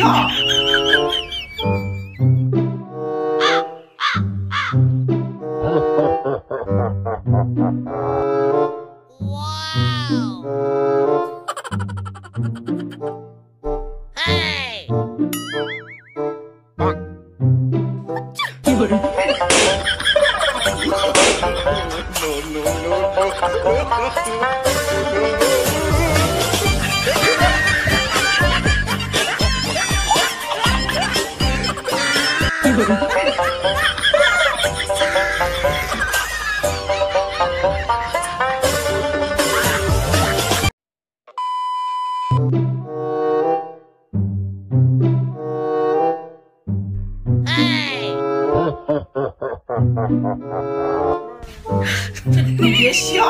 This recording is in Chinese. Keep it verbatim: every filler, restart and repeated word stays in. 笑。你别笑。